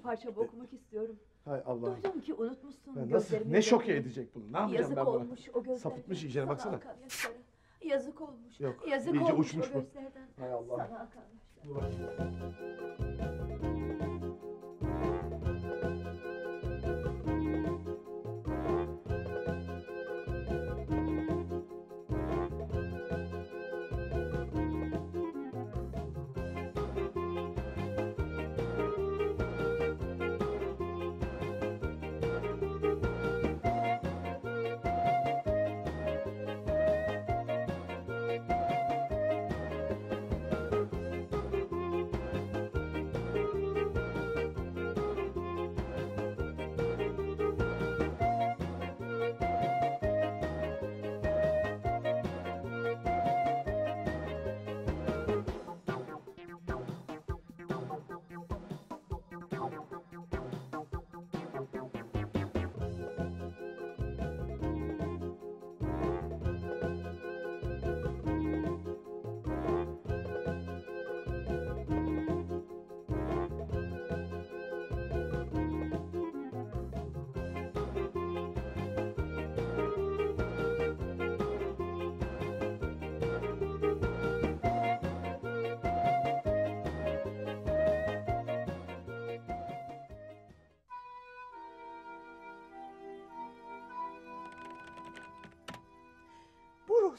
parça okumak istiyorum. Hay Allah. Duydum ki unutmuşsun ben nasıl, gözlerimi. Ne şoke edecek bunu? Ne yapacağım yazık ben buna? Olmuş o gözler. Sapıtmış icra baksana. Yazık olmuş. Yok, yazık iyice olmuş uçmuş o gözlerden. Hay Allah. Sana akan yaşlar.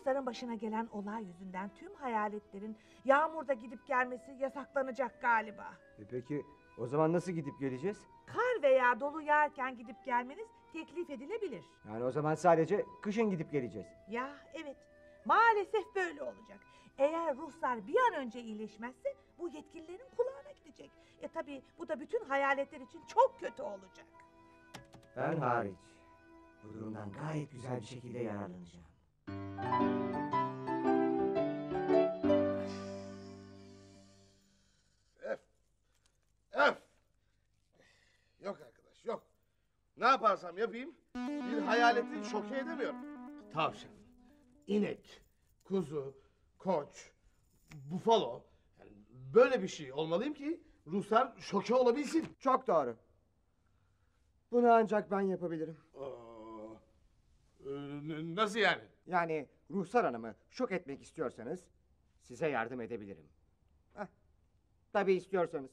Ruhsar'ın başına gelen olay yüzünden tüm hayaletlerin yağmurda gidip gelmesi yasaklanacak galiba. Peki o zaman nasıl gidip geleceğiz? Kar veya dolu yağarken gidip gelmeniz teklif edilebilir. Yani o zaman sadece kışın gidip geleceğiz. Ya evet, maalesef böyle olacak. Eğer Ruhsar bir an önce iyileşmezse bu yetkililerin kulağına gidecek. Tabii bu da bütün hayaletler için çok kötü olacak. Ben hariç bu durumdan gayet güzel bir şekilde yararlanacağım. Yok arkadaş, yok. Ne yaparsam yapayım bir hayaleti şoke edemiyorum. Tavşan, inek, kuzu, koç, bufalo, yani böyle bir şey olmalıyım ki Ruhsar şoke olabilsin. Çok doğru. Bunu ancak ben yapabilirim. Nasıl yani? Yani Ruhsar Hanım'ı şok etmek istiyorsanız size yardım edebilirim. Heh. Tabii istiyorsanız.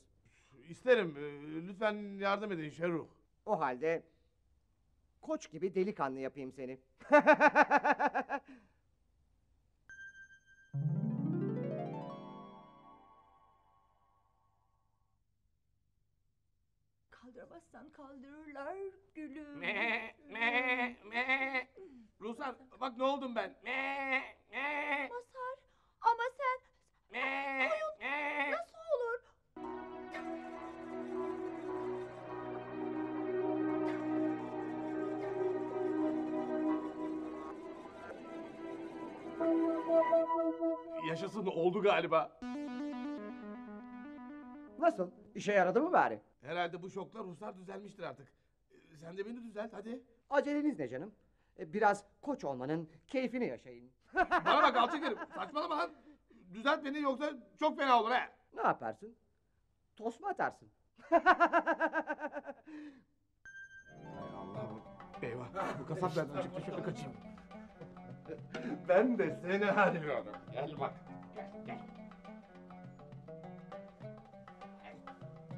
İsterim. Lütfen yardım edin Şerruh. O halde koç gibi delikanlı yapayım seni. Kaldıramazsan kaldırırlar gülüm. Ruhsar bak ne oldum ben. Mazhar ama sen koyun nasıl olur? Yaşasın oldu galiba. Nasıl? İşe yaradı mı bari? Herhalde bu şoklar Ruhsar düzelmiştir artık. Sen de beni düzelt hadi. Aceleniz ne canım? Biraz koç olmanın keyfini yaşayın. Bana bak alçaklarım. Saçmalama lan. Düzelt beni yoksa çok fena olur ha. Ne yaparsın? Tost mu atarsın? Allah'ım. Eyvah. Bu kasap nereden çıktı? Şöyle kaçayım. Ben de seni arıyorum. Gel bak. Gel gel.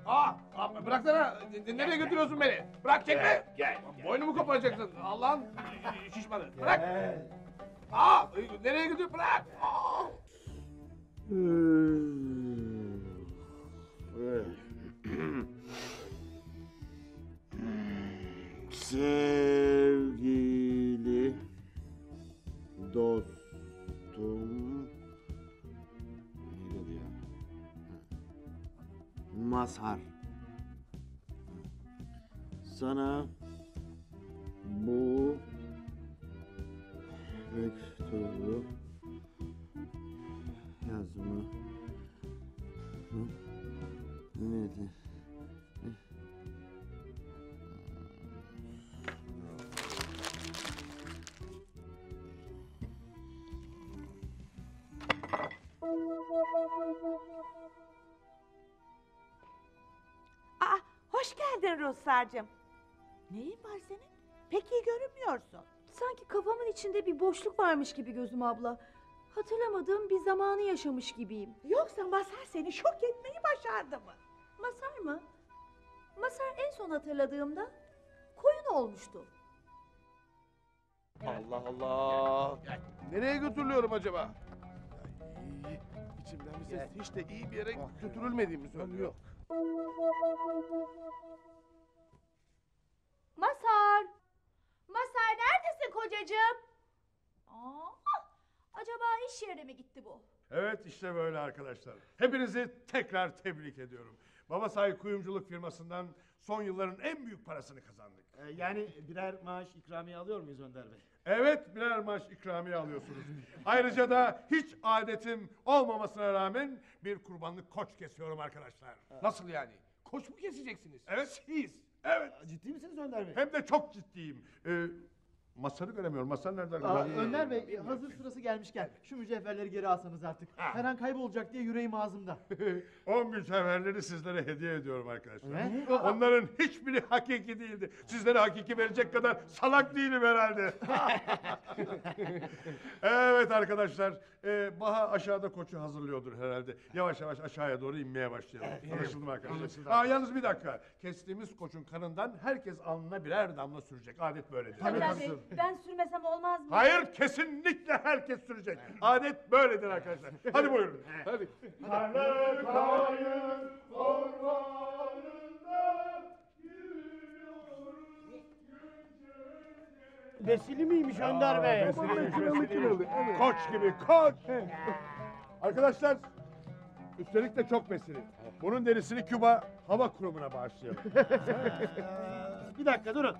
Aa, bıraksana. Nereye götürüyorsun beni? Bırak çekme. Gel. Boynumu koparacaksın. Allah'ın şişmanı. Bırak. Aa, nereye götürüyorsun? Bırak. Sevgili dostum. Mazhar, sana bu mektubu yazma nedir? Hoş geldin. misin Ruhsar'cığım? Neyin var senin? Pek iyi görünmüyorsun. Sanki kafamın içinde bir boşluk varmış gibi Gözüm abla. Hatırlamadığım bir zamanı yaşamış gibiyim. Yoksa Mazhar seni şok etmeyi başardı mı? Mazhar mı? Mazhar en son hatırladığımda koyun olmuştu. Allah Allah! Nereye götürülüyorum acaba? İçimden bir ses hiç de iyi bir yere götürülmediğimi söylüyor. Mazhar! Mazhar neredesin kocacığım? Acaba iş yerine mi gitti bu? Evet işte böyle arkadaşlar. Hepinizi tekrar tebrik ediyorum. Babasay Kuyumculuk firmasından son yılların en büyük parasını kazandık. Yani birer maaş ikramiye alıyor muyuz Önder Bey? Evet, birer maaş ikramiye alıyorsunuz. Ayrıca da hiç adetim olmamasına rağmen bir kurbanlık koç kesiyorum arkadaşlar. Nasıl yani? Koç mu keseceksiniz? Evet, siz. Evet. Ciddi misiniz Önder Bey? Hem de çok ciddiyim. Mazhar'ı göremiyorum. Mazhar nereden? Önder Bey, hazır sırası gelmişken şu mücevherleri geri alsanız artık. Her an kaybolacak diye yüreğim ağzımda. O mücevherleri sizlere hediye ediyorum arkadaşlar. Onların hiçbiri hakiki değildi. Sizlere hakiki verecek kadar salak değilim herhalde. Evet arkadaşlar, Baha aşağıda koçu hazırlıyordur herhalde. Yavaş yavaş aşağıya doğru inmeye başlayalım. Anlaşıldı mı arkadaşlar? Yalnız bir dakika. Kestiğimiz koçun kanından herkes alnına birer damla sürecek. Adet böyledir. Tabii. Ben sürmesem olmaz mı? Hayır, kesinlikle herkes sürecek. Adet böyledir arkadaşlar. Hadi buyurun. Hadi. Karlar kayın ormanında yürüyoruz günce. Vesili miymiş Önder Bey? Vesili. Koç gibi, koç. Arkadaşlar, üstelik de çok vesili. Bunun derisini Küba Hava Kurumu'na bağışlayalım. Bir dakika durun.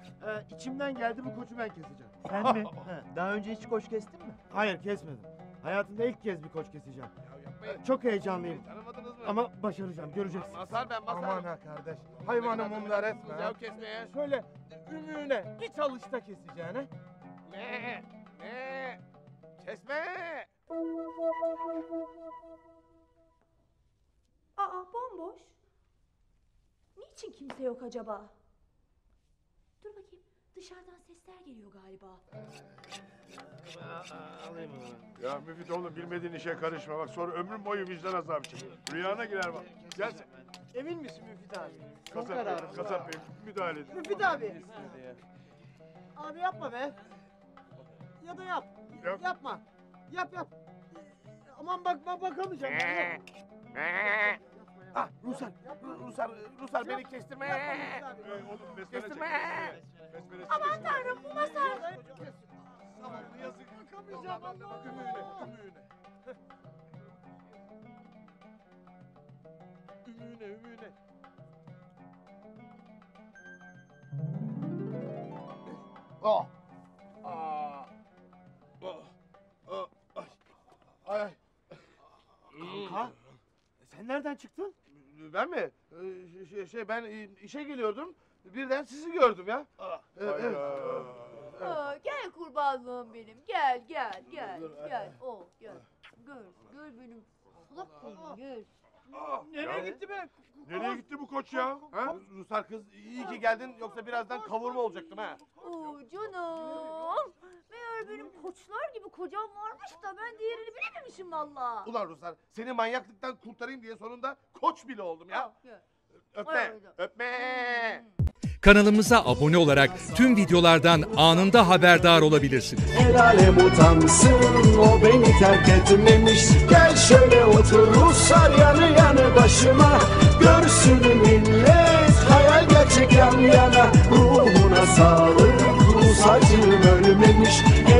İçimden geldi, bu koçu ben keseceğim. Sen mi? Daha önce hiç koç kestin mi? Hayır, kesmedim. Hayatımda ilk kez bir koç keseceğim. Çok heyecanlıyım. Ama başaracağım, göreceksiniz. Mazhar ben, Mazhar. Aman ha kardeş. Hayvanı mumlar etme. Şöyle ümüğüne bir çalışta keseceğine. Ne? Kesme! Bomboş. Niçin kimse yok acaba? Dur bakayım, dışarıdan sesler geliyor galiba. Alayım onu. Ya Müfit oğlum, bilmediğin işe karışma bak, sonra ömrün boyu vicdan azabı çekiyor. Rüyana girer bak. Gel. Emin misin Müfit abi? Son kararım. Kasap Bey, müdahale edin. Müfit abi. Abi yapma be. Ya da yap. Yapma. Yap. Aman bak bakamayacağım. Ruhsar beni kestirme. Kestirme. Aman tanrım, bu Mazhar. Zavallı yazık. Bakamayacağım Allah. Ümüğüne. Kanka, sen nereden çıktın? Ben mi? Ben işe geliyordum, birden sizi gördüm ya. Evet. Gel kurbanlığım benim, gel. Gör benim. Kulak gör. Nereye gitti be? Nereye gitti bu koç ya? Ruhsar kız, iyi ki geldin, yoksa birazdan kavurma olacaktım ha. Canım. Meğer benim koçlar gibi kocam varmış da ben diğerini bilememişim valla. Ulan Ruhsar, seni manyaklıktan kurtarayım diye sonunda koç bile oldum ya. Öpme. Kanalımıza abone olarak tüm videolardan anında haberdar olabilirsiniz. El alem utansın, o beni terk etmemiş. Gel şöyle otur Ruhsar, yanı başıma. Görsün millet, hayal gerçek yan yana. Ruhuna sağlık, Ruhsar'cığım ölmemiş.